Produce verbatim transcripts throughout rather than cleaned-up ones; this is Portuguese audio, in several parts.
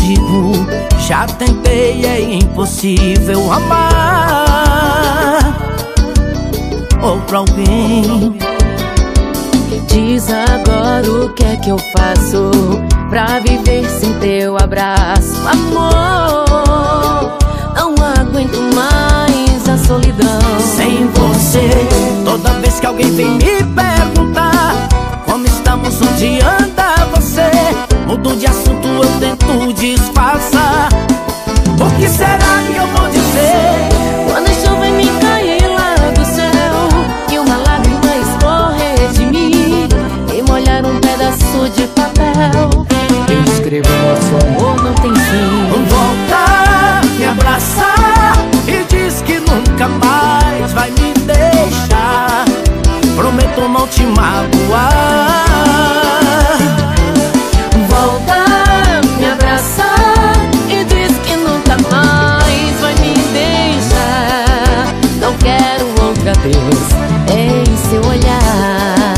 consigo. Já tentei, é impossível amar outro alguém. Diz agora o que é que eu faço pra viver sem teu abraço, amor. Não aguento mais a solidão. Sem você, toda vez que alguém vem me perguntar como estamos, onde anda você, mudo de assunto, eu tento disfarçar. O que será que eu vou dizer? Quando a chuva me cair lá do céu e uma lágrima escorrer de mim e molhar um pedaço de papel, eu escrevo: nosso amor não tem fim. Volta, me abraça e diz que nunca mais vai me deixar. Prometo não te magoar. Volta, me abraça e diz que nunca mais vai me deixar. Não quero outra vez em seu olhar.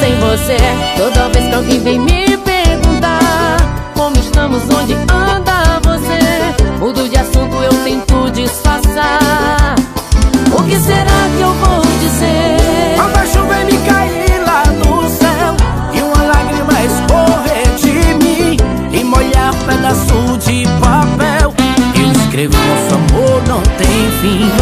Sem você, toda vez que alguém vem me perguntar como estamos, onde anda você, mudo de assunto, eu tento disfarçar. O que será que eu vou dizer? Quando a chuva me cair lá do céu e uma lágrima escorrer de mim e molhar um pedaço de papel, eu escrevo: nosso amor não tem fim.